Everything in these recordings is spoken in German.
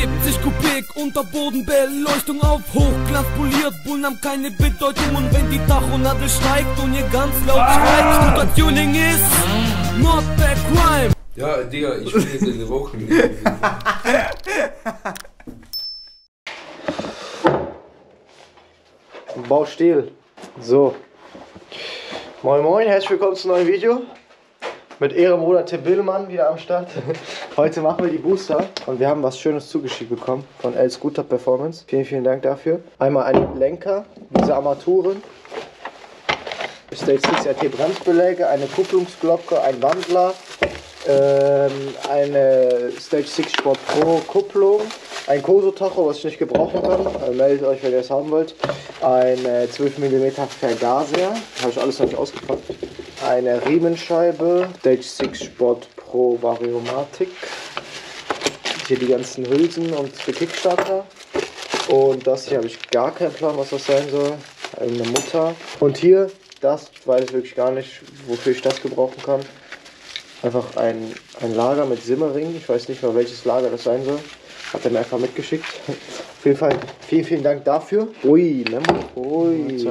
70 Kubik, Unterbodenbeleuchtung auf Hochglanz poliert, Bullen haben keine Bedeutung und wenn die Tachonadel steigt und ihr ganz laut schreit, Scooter Tuning ist not the crime. Ja, Digga, ich bin jetzt in der Woche nicht. Baustil. So. Moin moin, herzlich willkommen zu einem neuen Video. Mit Ehrenbruder Tim Billmann wieder am Start. Heute machen wir die Booster und wir haben was Schönes zugeschickt bekommen von Els Guter Performance. Vielen, vielen Dank dafür. Einmal ein Lenker, diese Armaturen, Stage 6 RT Bremsbeläge, eine Kupplungsglocke, ein Wandler, eine Stage 6 Sport Pro Kupplung, ein Koso Tacho, was ich nicht gebrauchen kann, meldet euch, wenn ihr es haben wollt, ein 12 mm Vergaser, habe ich alles noch nicht ausgepackt, eine Riemenscheibe, Stage 6 Sport Pro Variomatik, hier die ganzen Hülsen und für Kickstarter, und das hier habe ich gar keinen Plan, was das sein soll, eine Mutter, und hier, das, ich weiß wirklich gar nicht, wofür ich das gebrauchen kann, einfach ein Lager mit Simmering, ich weiß nicht mal, welches Lager das sein soll, hat er mir einfach mitgeschickt. Auf jeden Fall vielen, vielen Dank dafür. Ui, ne? Ui.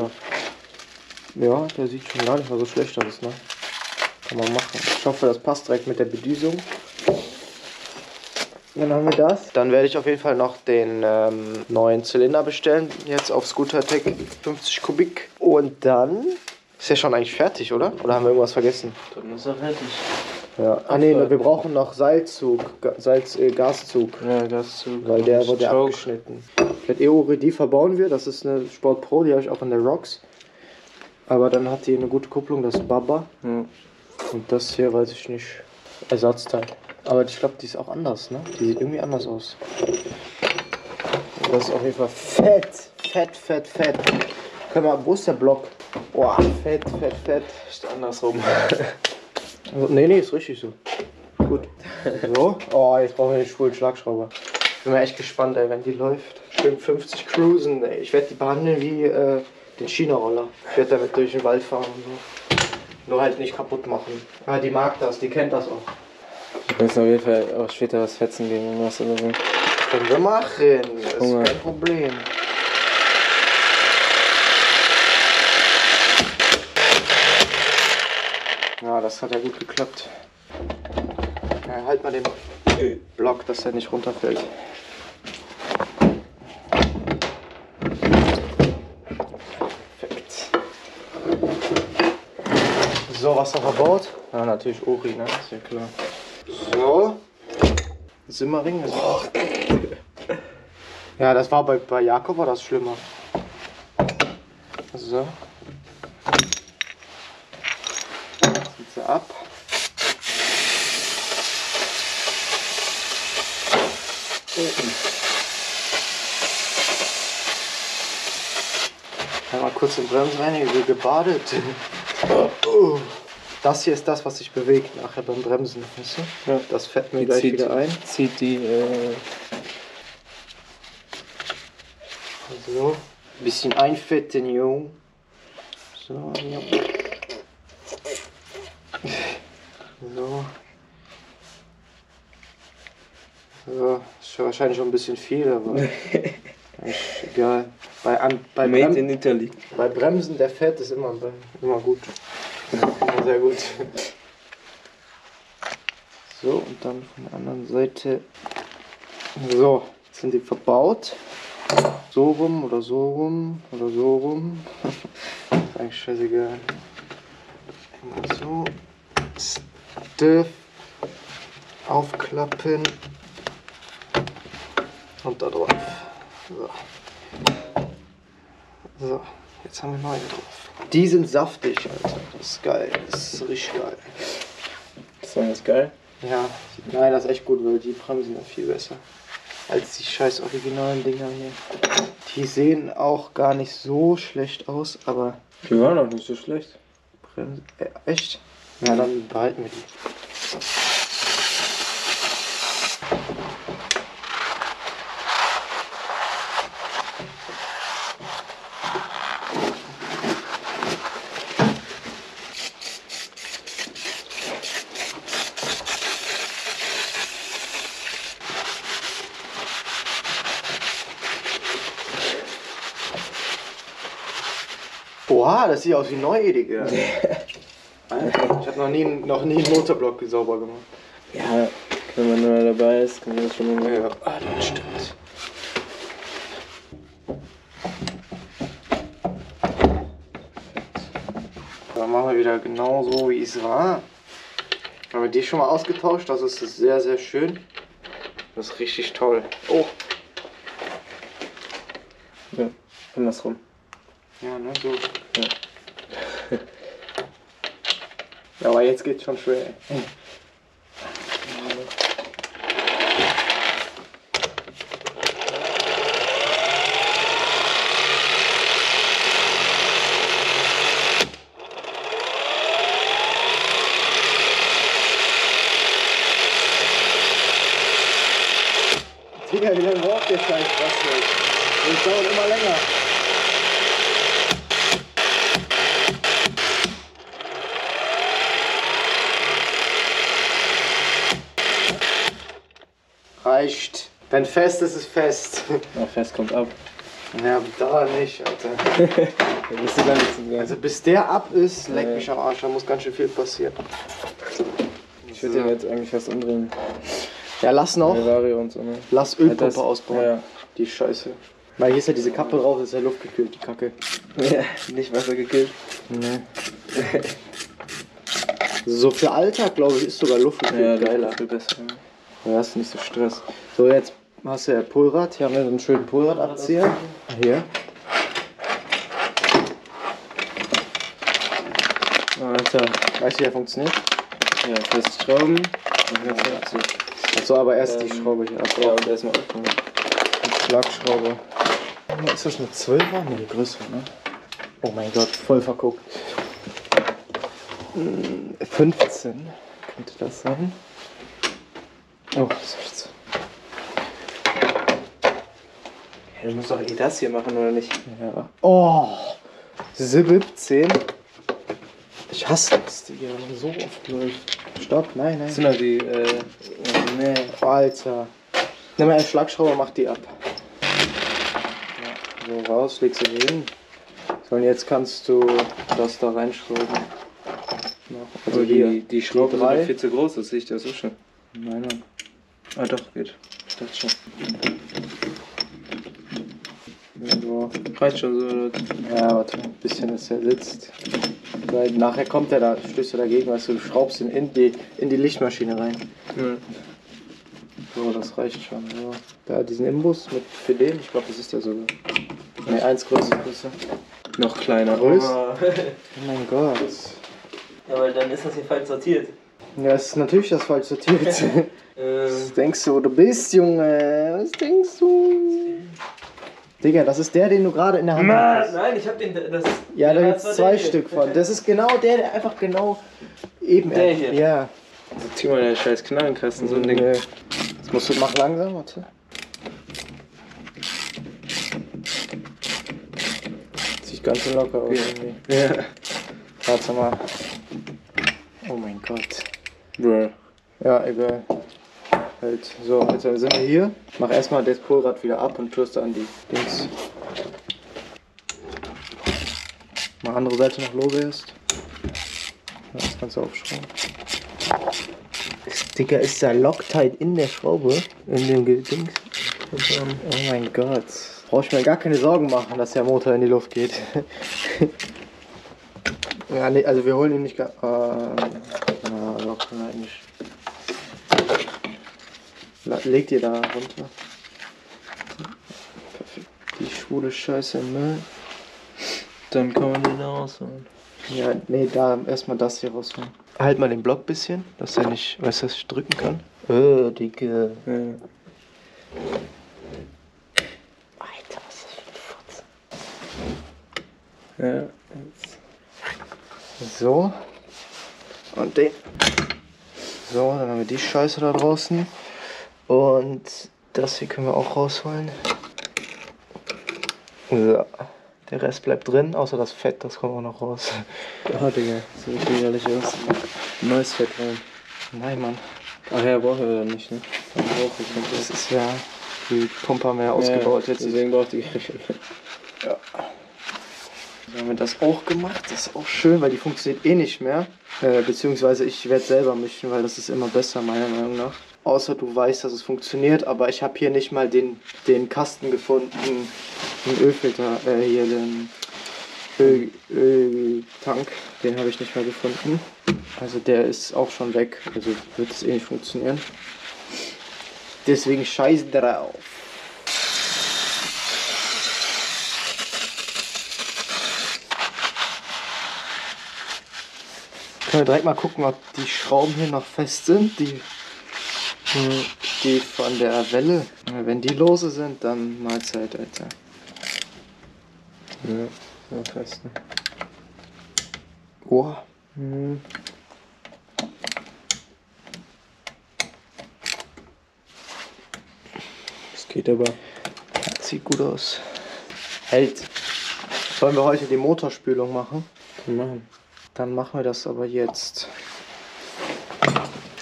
Ja, der sieht schon gar nicht mal so schlecht aus, ne? Kann man machen. Ich hoffe, das passt direkt mit der Bedüsung. Dann haben wir das. Dann werde ich auf jeden Fall noch den neuen Zylinder bestellen. Jetzt auf Scooter-Tec 50 Kubik. Und dann ist ja schon eigentlich fertig, oder? Oder haben wir irgendwas vergessen? Dann ist er fertig. Ja. Ah ne, wir brauchen noch Seilzug, Gaszug. Ja, Gaszug. Weil der wurde ja abgeschnitten. Mit EORI, die verbauen wir, das ist eine Sport Pro, die habe ich auch in der Rocks. Aber dann hat die eine gute Kupplung, das Baba. Ja. Und das hier weiß ich nicht. Ersatzteil. Aber ich glaube, die ist auch anders, ne? Die sieht irgendwie anders aus. Und das ist auf jeden Fall fett, fett, fett, fett. Können wir, wo ist der Block? Boah, fett, fett, fett. Ist andersrum. Also, nee, nee, ist richtig so. Gut. So. Oh, jetzt brauchen wir den schwulen Schlagschrauber. Ich bin mal echt gespannt, ey, wenn die läuft. Schön 50 cruisen, ey. Ich werde die behandeln wie den China-Roller. Ich werde damit durch den Wald fahren und so. Nur halt nicht kaputt machen. Aber ja, die mag das, die kennt das auch. Wir müssen auf jeden Fall auch später was fetzen gehen, wenn wir was oder so. Können wir machen, das ist kein Problem. Ja, das hat ja gut geklappt. Ja, halt mal den Block, dass der nicht runterfällt. Perfekt. So, was noch verbaut? Ja, natürlich Ori, ne? Ist ja klar. So. Simmering. Oh. Ja, das war bei Jakob war das schlimmer. So. Ab. Einmal kurz den Bremsreiniger gebadet. Das hier ist das, was sich bewegt nachher beim Bremsen. Ja. Das fährt mir die gleich wieder ein. Zieht die. So. Ein bisschen einfetten, Jung. So, ja. So. So, ist wahrscheinlich schon ein bisschen viel, aber egal. Bei Bremsen, der Fett ist immer gut. Immer sehr gut. So, und dann von der anderen Seite. So, jetzt sind die verbaut. So rum oder so rum oder so rum. Ist eigentlich scheißegal. Immer so. Stiff. Aufklappen. Und da drauf. So. So, jetzt haben wir neue drauf. Die sind saftig, Alter. Das ist geil. Das ist richtig geil. Ist das geil? Ja. Nein, das ist echt gut, weil die Bremsen sind viel besser. Als die scheiß originalen Dinger hier. Die sehen auch gar nicht so schlecht aus, aber... Die waren auch nicht so schlecht. Bremsen... echt? Ja, dann behalten wir die. Oha, das sieht aus wie neu, Edik. Ja. Ich habe noch nie einen Motorblock sauber gemacht. Ja, wenn man neu dabei ist, kann man das schon mal. Ja, ah, das stimmt. Dann machen wir wieder genau so, wie es war. Haben wir die schon mal ausgetauscht, das ist sehr, sehr schön. Das ist richtig toll. Oh! Ja, andersrum. Ja, ne, so. Ja. Aber jetzt geht's schon schwer. Ey. Digga, wie lange braucht ihr Zeit? Das dauert immer länger. Reicht. Wenn fest ist, ist fest. Ja, fest kommt ab. Ja, da nicht, Alter. Also bis der ab ist, leck mich am Arsch, da muss ganz schön viel passieren. Ich würde den jetzt eigentlich fast umdrehen. Ja, lass noch. Und so, ne? Lass Ölpumpe ausbauen. Ja. Die Scheiße. Weil hier ist ja diese Kappe drauf, das ist ja luftgekühlt, die Kacke. Ja, nicht wassergekühlt. Nee. So für Alltag, glaube ich, ist sogar luftgekühlt geiler. Viel besser. Ja, hast nicht so Stress. So, jetzt hast du ja Polrad. Hier haben wir so einen schönen Polradabzieher. Hier. Alter. Weißt du, wie der funktioniert? Ja, festschrauben. Und dann abziehen. So, aber erst die Schraube hier ab. Ja, und erstmal öffnen. Die Schlagschraube. Ist das eine 12er? Ne, die größere, ne? Oh mein Gott, voll verguckt. 15 könnte das sein. Oh, 16. Ja, du musst doch eh das hier machen, oder nicht? Ja. Oh! 17. Ich hasse das, Digga, wenn man so oft läuft. Stopp, nein, nein. Das sind ja die, nee. Alter. Nimm mal einen Schlagschrauber, mach die ab. Ja, so raus, legst du hin. So, und jetzt kannst du das da reinschrauben. Also die Schraube ist viel zu groß, das sehe ich dir so schon. Nein, nein. Ah doch, geht. Ich dachte schon. So. Reicht schon so. Ja, warte, ein bisschen, dass er sitzt. Weil nachher kommt er da, stößt er dagegen, weißt du, du schraubst ihn in die Lichtmaschine rein. Mhm. So, das reicht schon. So. Da diesen Imbus mit für den, ich glaube, das ist der sogar. Ne, eins größer. Noch kleiner. Oh mein Gott. Ja, weil dann ist das hier falsch sortiert. Ja, es ist natürlich das falsch sortiert. Was denkst du, wo du bist, Junge? Was denkst du? Digga, das ist der, den du gerade in der Hand hast. Nein, ich hab den. Das, ja, da gibt's zwei Stück von. Das ist genau der einfach genau eben. Der hier. Ja. Also zieh mal den scheiß Knarrenkasten, so ein Ding. Jetzt musst du mach langsam, warte. Sieht ganz so locker aus irgendwie. Ja. Warte mal. Oh mein Gott. Bruh. Ja, egal. Halt. So, jetzt sind wir hier. Mach erstmal das Polrad wieder ab und tust an die Dings. Mal andere Seite noch lose erst. Das Ganze aufschrauben. Digga, ist da Loctite in der Schraube? In dem Dings? Oh mein Gott. Brauche ich mir gar keine Sorgen machen, dass der Motor in die Luft geht. Ja, nee, also wir holen ihn nicht gar. Na, doch, nein, nicht. Legt ihr da runter. Perfekt. Die schwule Scheiße im Müll. Dann kann man den da rausholen. Ja, nee, da erstmal das hier rausholen. Halt mal den Block ein bisschen, dass er nicht, weißt du, dass ich drücken kann. Dicke. Ja. Alter, was ist das für ein Furz? Ja. So. Und den. So, dann haben wir die Scheiße da draußen. Und das hier können wir auch rausholen. So. Der Rest bleibt drin, außer das Fett, das kommt auch noch raus. Oh Digga, das sieht widerlich aus. Neues Fett rein. Nein, Mann. Ach ja, brauchen wir dann nicht, ne? Dann brauche ich nicht. Das ist ja, die Pumpe haben wir ja ausgebaut jetzt. Deswegen braucht die. Ja. Dann haben wir das auch gemacht. Das ist auch schön, weil die funktioniert eh nicht mehr. Beziehungsweise ich werde selber mischen, weil das ist immer besser meiner Meinung nach. Außer du weißt, dass es funktioniert, aber ich habe hier nicht mal den Kasten gefunden, den Ölfilter, hier den Öltank, den habe ich nicht mal gefunden. Also der ist auch schon weg, also wird es eh nicht funktionieren. Deswegen scheiß drauf. Können wir direkt mal gucken, ob die Schrauben hier noch fest sind, die von der Welle. Wenn die lose sind, dann Mahlzeit, Alter. Ja, so fest. Ne? Oh. Mhm. Das geht aber. Das sieht gut aus. Hält. Sollen wir heute die Motorspülung machen? Machen. Dann machen wir das aber jetzt.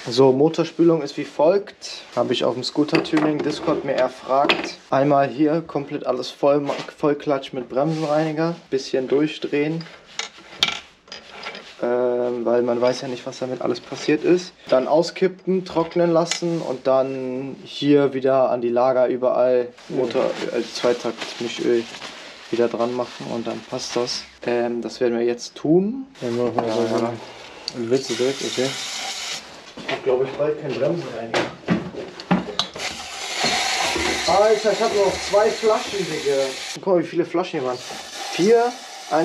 So, Motorspülung ist wie folgt. Habe ich auf dem Scooter-Tuning Discord mir erfragt. Einmal hier komplett alles voll Klatsch mit Bremsenreiniger. Bisschen durchdrehen. Weil man weiß ja nicht, was damit alles passiert ist. Dann auskippen, trocknen lassen und dann hier wieder an die Lager überall Motor, also Zweitakt-Mischöl wieder dran machen und dann passt das. Das werden wir jetzt tun. Dann machen wir so einen Witz direkt, okay? Ich hab, glaube ich, bald kein Bremsenreiniger. Alter, ich habe noch 2 Flaschen, Digga. Guck mal, wie viele Flaschen hier waren.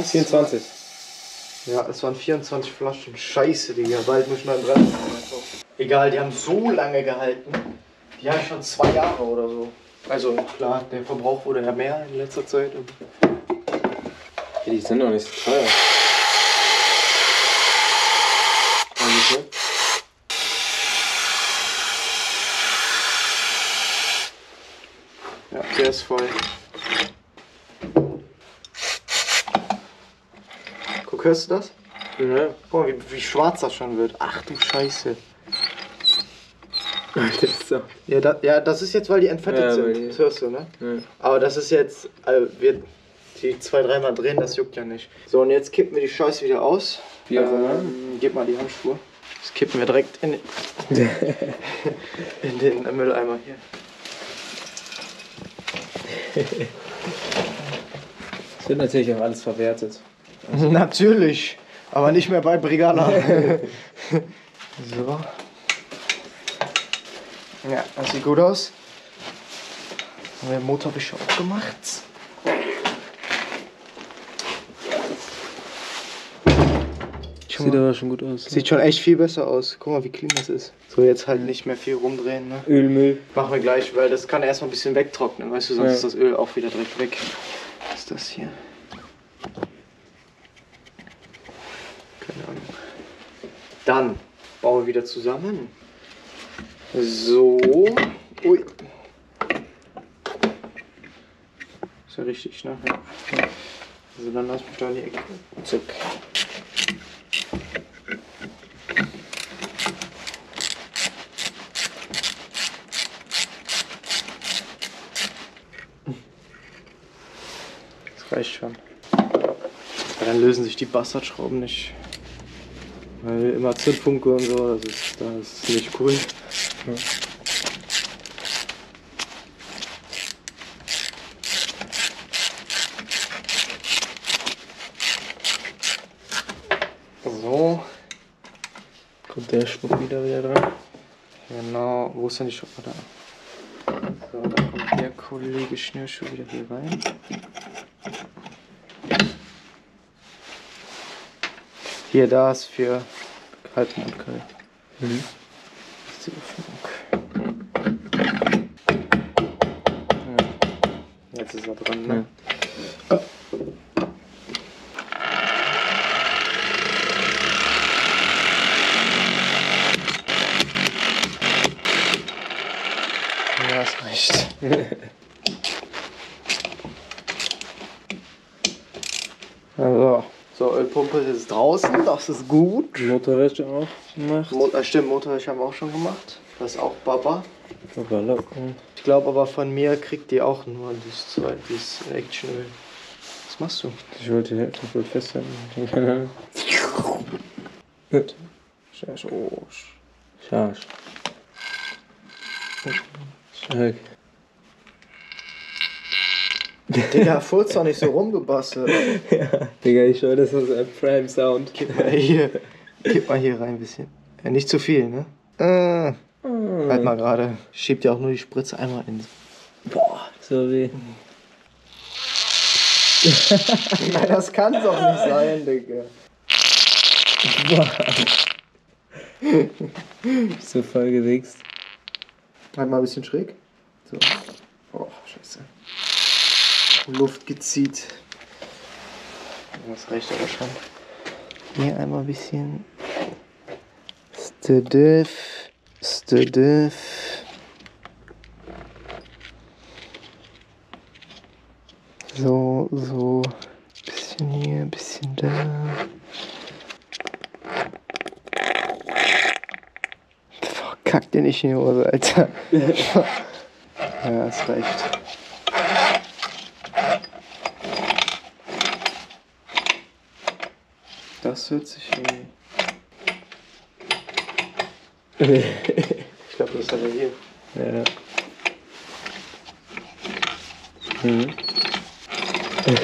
24. Ja, es waren 24 Flaschen. Scheiße, Digga. Bald muss ich noch einen Bremsenreiniger kaufen. Egal, die haben so lange gehalten. Die haben schon 2 Jahre oder so. Also klar, der Verbrauch wurde ja mehr in letzter Zeit. Die sind doch nicht so teuer. Okay. Ja, der ist voll. Guck, hörst du das? Ja. Guck mal, wie schwarz das schon wird. Ach du Scheiße. Ja, das ist jetzt, weil die entfettet sind. Das hörst du, ne? Ja. Aber das ist jetzt, also wir die 2-3 Mal drehen, das juckt ja nicht. So, und jetzt kippen wir die Scheiße wieder aus. Gib mal die Handschuhe. Das kippen wir direkt in den Mülleimer hier. Es wird natürlich auch alles verwertet. Also natürlich, aber nicht mehr bei Brygala. So. Ja, das sieht gut aus. Haben wir den Motor auch gemacht. Sieht aber schon gut aus. Sieht schon echt viel besser aus. Guck mal, wie clean das ist. So, jetzt halt nicht mehr viel rumdrehen. Ne? Ölmüll. Machen wir gleich, weil das kann erstmal ein bisschen wegtrocknen. Weißt du, sonst ist das Öl auch wieder direkt weg. Was ist das hier? Keine Ahnung. Dann bauen wir wieder zusammen. So, ui. Ist ja richtig, ne? Ja. Also dann lass mich da in die Ecke. Zack. Das reicht schon. Aber dann lösen sich die Bastardschrauben nicht. Weil immer Zündfunke und so, das ist nicht cool. Ja. So. Kommt der Schmuck wieder dran? Genau, wo ist denn die Schublade? So, da kommt der Kollege Schnürschuh wieder hier rein. Hier, da ist für Kaltmondkeil. Mhm. Jetzt ist er dran, ne? Ja. Ja, das reicht. Also. So, Ölpumpe ist draußen, das ist gut. Motorwäsche auch gemacht. Stimmt, Motorwäsche haben wir auch schon gemacht. Das ist auch Baba. Ich glaube aber von mir kriegt die auch nur dieses Action-Öl. Was machst du? Ich wollte den Knopf festhalten. Gut. Scheiße. Oh. Scheiße. Scheiße. Digga, furzt doch nicht so rumgebastelt. Ja, Digga, ich höre, das ist ein Frame-Sound. Gib mal hier rein ein bisschen. Ja, nicht zu viel, ne? Halt mal gerade. Schiebt ja auch nur die Spritze einmal in. Boah, so weh. Ja, das kann's doch nicht sein, Digga. Boah. Bist du voll gewichst? Halt mal ein bisschen schräg. So. Boah, scheiße. Luft gezieht. Das reicht aber schon. Hier einmal ein bisschen. Stediff. So. Bisschen hier, bisschen da. Kack dir nicht in die Hose, Alter. Ja, das reicht. Das hört sich irgendwie. Ich glaube, das ist aber hier. Ja. Mhm. Das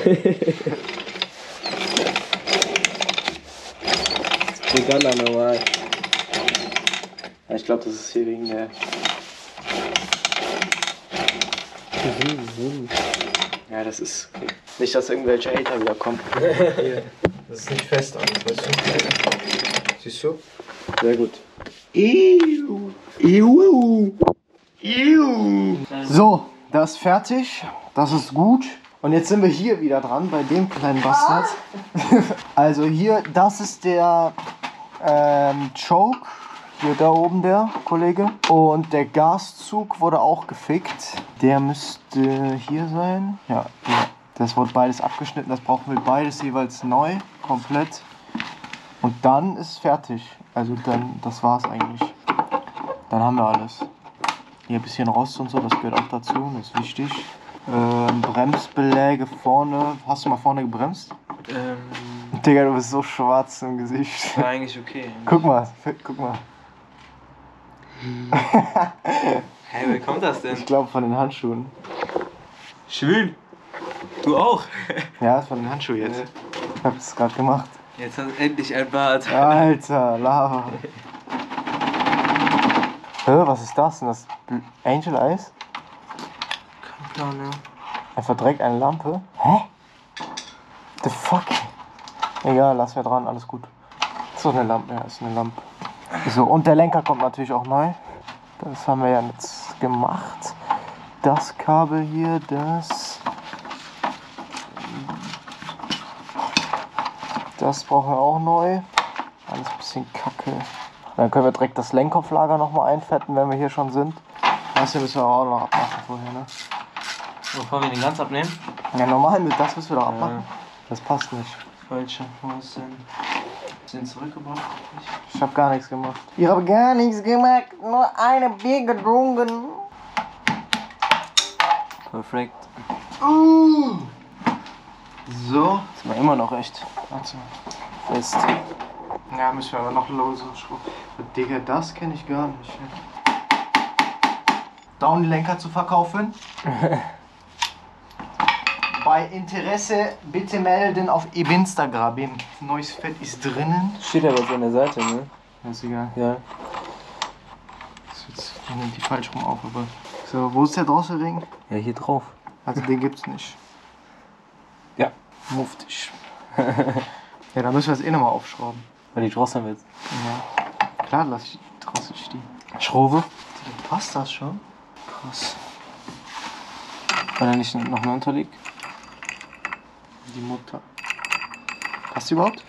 ist Brygala normal. Ja, ich glaube, das ist hier wegen der. Ja, das ist. Nicht, dass irgendwelche Hater wieder kommen. Das ist nicht fest alles, weißt du? Siehst du? Sehr gut. So, das ist fertig. Das ist gut. Und jetzt sind wir hier wieder dran bei dem kleinen Bastard. Also hier, das ist der Choke. Hier da oben der Kollege. Und der Gaszug wurde auch gefickt. Der müsste hier sein. Ja, ja. Das wurde beides abgeschnitten, das brauchen wir beides jeweils neu, komplett. Und dann ist es fertig. Also dann, das war's eigentlich. Dann haben wir alles. Hier ein bisschen Rost und so, das gehört auch dazu, das ist wichtig. Bremsbeläge vorne. Hast du mal vorne gebremst? Digga, du bist so schwarz im Gesicht. War eigentlich okay. Eigentlich. Guck mal. Hey, woher kommt das denn? Ich glaube von den Handschuhen. Schwül! Du auch? Ja, von den Handschuhen jetzt. Ich hab's gerade gemacht. Jetzt hast du endlich ein Bart. Alter, Lava. Was ist das denn? Das Angel Eyes? Kommt doch, ne? Er verdreckt eine Lampe. Hä? The fuck? Egal, lass wir dran, alles gut. Ist doch eine Lampe, ja, ist eine Lampe. So, und der Lenker kommt natürlich auch neu. Das haben wir ja jetzt gemacht. Das Kabel hier, das brauchen wir auch neu. Alles ein bisschen kacke. Dann können wir direkt das Lenkkopflager nochmal einfetten, wenn wir hier schon sind. Das hier müssen wir auch noch abmachen vorher, ne? Bevor wir den ganz abnehmen? Ja, normal, mit das müssen wir doch abmachen. Ja. Das passt nicht. Falsche, wo ist denn? Ist den zurückgebracht? Ich hab gar nichts gemacht. Ich habe gar nichts gemacht, nur eine Bier getrunken. Perfekt. So. Das war immer noch echt. Warte mal. Fest. Ja, müssen wir aber noch lose schrubben. Digga, das kenne ich gar nicht. Downlenker zu verkaufen. Bei Interesse bitte melden auf Instagram. Neues Fett ist drinnen. Steht aber jetzt an der Seite, ne? Ja, ist egal. Ja. Das ist jetzt, ich nehme die falsch rum auf, aber. So, wo ist der Drosselring? Ja, hier drauf. Also den gibt's nicht. Ja. Muftig. Ja, da müssen wir das nochmal aufschrauben. Weil die Drossel wird. Ja. Klar, lass ich die Drossel stehen. Schraube. Passt das schon? Krass. Weil er nicht noch mal unterliegt. Die Mutter. Passt die überhaupt?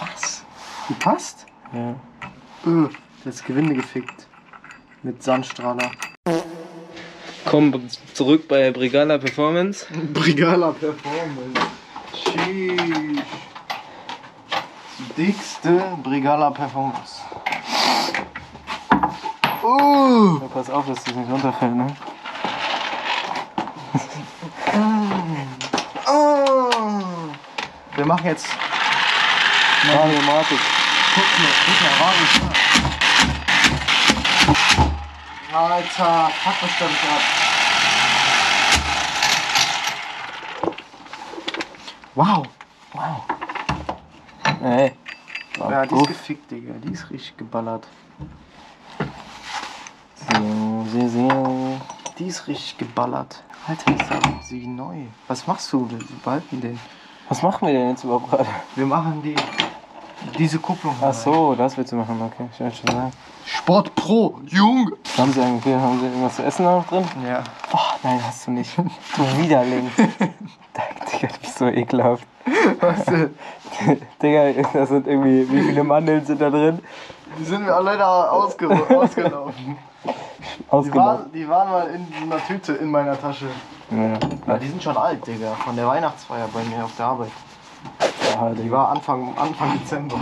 Was? Die passt? Ja. Das Gewinde gefickt. Mit Sandstrahler. Komm zurück bei Brygala Performance. Brygala Performance. Sheesh. Die dickste Brygala Performance. Ja, pass auf, dass das nicht runterfällt, ne? Wir machen jetzt Radiomatik. Guck mal, Alter, fuck, was stand ich ab. Wow, wow. Ey. Ja, die ist gefickt, Digga. Die ist richtig geballert. Die ist richtig geballert. Alter, ist das wie neu. Was machst du? Wir behalten den. Was machen wir denn jetzt überhaupt gerade? Wir machen diese Kupplung. Ach so, das willst du machen, okay. Ich wollte schon sagen. Sport Pro, Jung! Haben Sie irgendwas zu essen noch drin? Ja. Boah, nein, hast du nicht. Du Widerling. Digga, du bist so ekelhaft. Was denn? Digga, das sind irgendwie, wie viele Mandeln sind da drin? Die sind mir leider ausgelaufen. Die waren mal in einer Tüte in meiner Tasche. Ja. Ja, die sind schon alt, Digga. Von der Weihnachtsfeier bei mir auf der Arbeit. Ja, die war Anfang Dezember.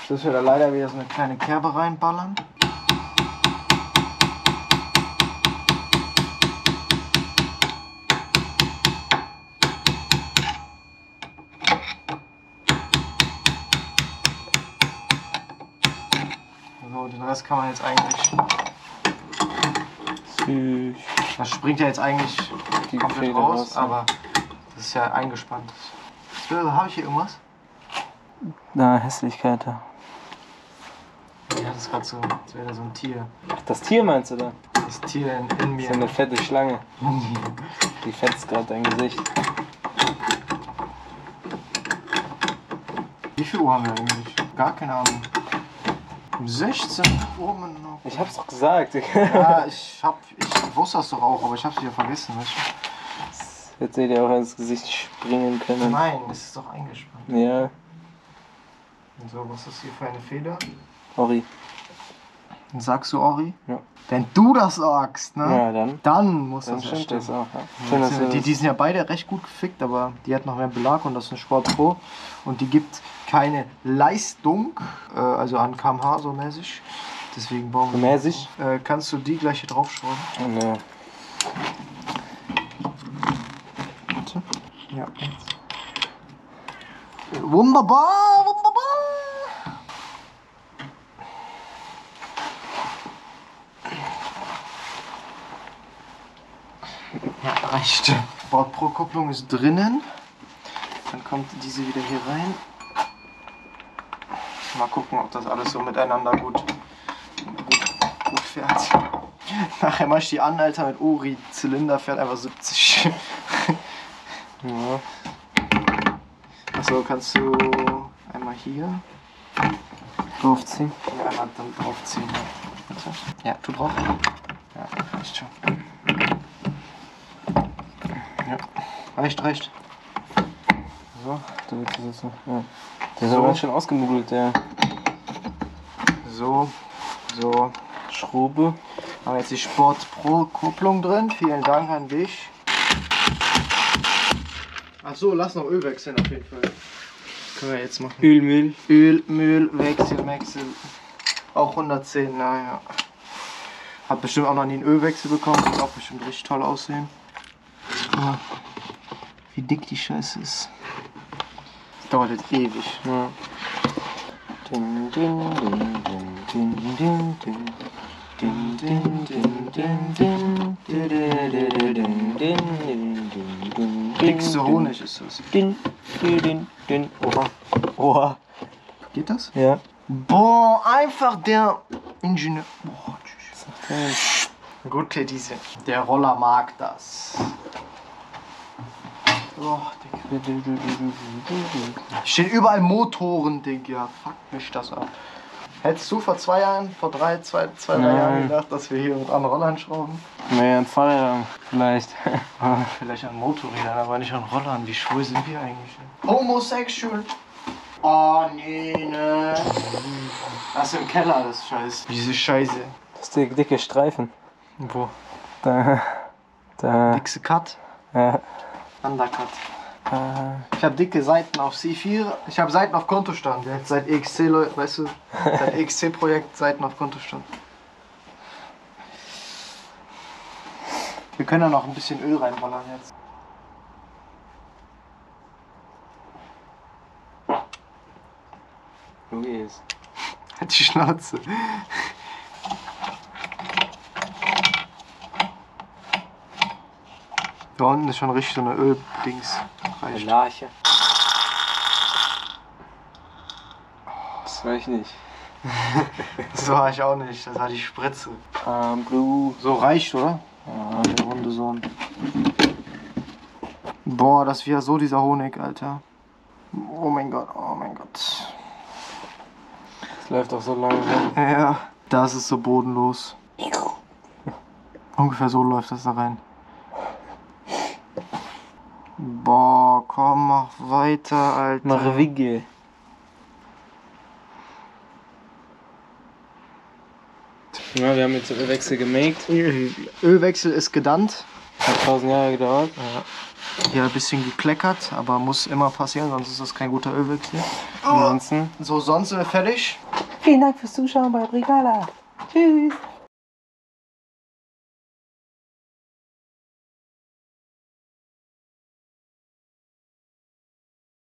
Jetzt müssen wir da leider wieder so eine kleine Kerbe reinballern. Den Rest kann man jetzt eigentlich. Das springt ja jetzt eigentlich die komplett raus, aber das ist ja eingespannt. Habe ich hier irgendwas? Na, Hässlichkeit da. Ich hatte es gerade so, als wäre da so ein Tier. Ach, das Tier meinst du da? Das Tier in mir. So eine fette Schlange. Die fetzt gerade dein Gesicht. Wie viel Uhr haben wir eigentlich? Gar keine Ahnung. Um 16 Uhr noch. Ich hab's doch gesagt. Ja, ich wusste das doch auch, aber ich hab's wieder vergessen. Jetzt seht ihr auch ins Gesicht springen können. Nein, es ist doch eingespannt. Ja. Und so, was ist hier für eine Feder? Ori. Sagst du Ori? Ja. Wenn du das sagst, ne? Ja, dann muss das stimmt. Das auch, ja. Schön, dass die sind ja beide recht gut gefickt, aber die hat noch mehr Belag und das ist ein Sport Pro. Und die gibt keine Leistung, also an kmh so mäßig. Deswegen brauchen wir. Mäßig? Kannst du die gleich hier draufschrauben? Ja. Warte. Ja. Wunderbar, wunderbar! Ja, reicht. Sport Pro Kupplung ist drinnen. Dann kommt diese wieder hier rein. Mal gucken, ob das alles so miteinander gut fährt. Nachher mach ich die an, Alter, mit Ori. Zylinder fährt einfach 70. Ja. Achso, kannst du einmal hier draufziehen? Ja, dann draufziehen. Ja, du drauf? Ja, reicht schon. Ja, reicht. So, du willst das so. Ja. Der ist aber ganz schön ausgenudelt, der. So. Schraube. Haben wir jetzt die Sport Pro Kupplung drin. Vielen Dank an dich. Achso, lass noch Öl wechseln auf jeden Fall. Das können wir jetzt machen. Ölmüll. Ölmüll, Wechsel. Auch 110, naja. Hat bestimmt auch noch nie einen Ölwechsel bekommen. Wird auch bestimmt richtig toll aussehen. Guck mal, wie dick die Scheiße ist. Dauert jetzt ewig. Ja. Dickste Honig ist das. Oha. Oha. Geht das? Ja. Boah, einfach der Ingenieur. Boah, tschüss. Gut, diese. Der Roller mag das. Oh, stehen überall Motoren, Digga. Fuck mich das ab. Hättest du vor drei Jahren gedacht, dass wir hier mit an Rollern schrauben? Nee, an Fahrrädern vielleicht. Vielleicht an Motorrädern, aber nicht an Rollern. Wie schwul sind wir eigentlich? Homosexual! Oh nee, ne. Das ist im Keller, das Scheiß. Diese Scheiße. Das ist der dicke Streifen. Wo? Da. Dickste Cut? Ja. Undercut. Ich habe dicke Seiten auf C4, ich habe Seiten auf Kontostand. Seit EXC, Leute, weißt du, seit EXC-Projekt Seiten auf Kontostand. Wir können da noch ein bisschen Öl reinballern jetzt. Halt die Schnauze. Da unten ist schon richtig so eine Öldings. Eine Larche. Das war ich nicht. Das war ich auch nicht, das war die Spritze. So reicht, oder? Ja, der runde Sohn. Boah, das ist wieder so dieser Honig, Alter. Oh mein Gott, oh mein Gott. Das läuft auch so lange rum. Ja, das ist so bodenlos. Ungefähr so läuft das da rein. Boah, komm, mach weiter, Alter. Mach Wigge. Ja, wir haben jetzt Ölwechsel gemaked. Ölwechsel ist gedannt. Hat 1000 Jahre gedauert. Ja. Hier ein bisschen gekleckert, aber muss immer passieren, sonst ist das kein guter Ölwechsel. Ansonsten. So, sonst sind wir fertig. Vielen Dank fürs Zuschauen bei Brygala. Tschüss.